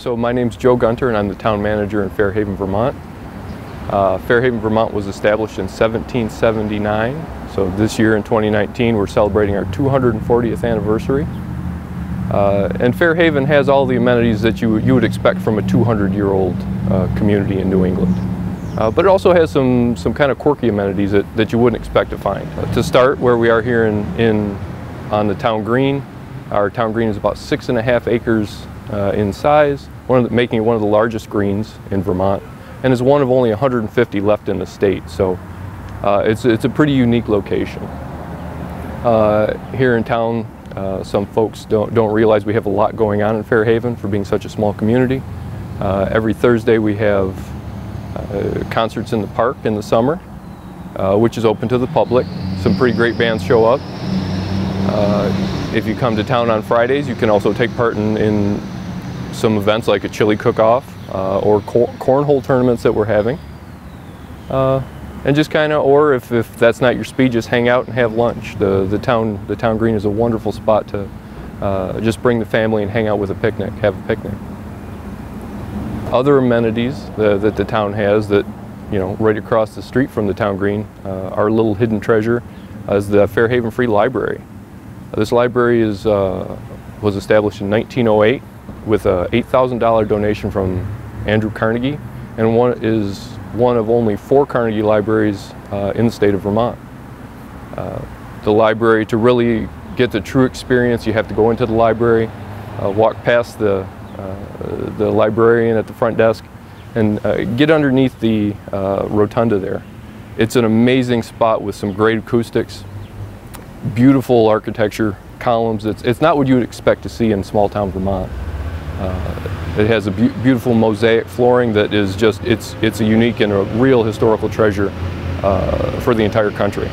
So my name's Joe Gunter and I'm the town manager in Fair Haven, Vermont. Fair Haven, Vermont was established in 1779, so this year in 2019 we're celebrating our 240th anniversary. And Fair Haven has all the amenities that you would expect from a 200-year-old community in New England. But it also has some kind of quirky amenities that you wouldn't expect to find. To start, where we are here on the town green, our town green is about 6.5 acres in size, making it one of the largest greens in Vermont, and is one of only 150 left in the state, so it's a pretty unique location. Here in town, some folks don't realize we have a lot going on in Fair Haven for being such a small community. Every Thursday we have concerts in the park in the summer, which is open to the public. Some pretty great bands show up. If you come to town on Fridays, you can also take part in some events like a chili cook-off or cornhole tournaments that we're having. And just kind of, or if that's not your speed, just hang out and have lunch. The town green is a wonderful spot to just bring the family and hang out with a picnic, have a picnic. Other amenities that the town has that, you know, right across the street from the town green, our little hidden treasure is the Fair Haven Free Library. This library was established in 1908 with a $8,000 donation from Andrew Carnegie, and one of only 4 Carnegie libraries in the state of Vermont. The library, to really get the true experience, you have to go into the library, walk past the librarian at the front desk, and get underneath the rotunda there. It's an amazing spot with some great acoustics, beautiful architecture, columns. It's not what you would expect to see in small town Vermont. It has a beautiful mosaic flooring that is just, it's a unique and a real historical treasure for the entire country.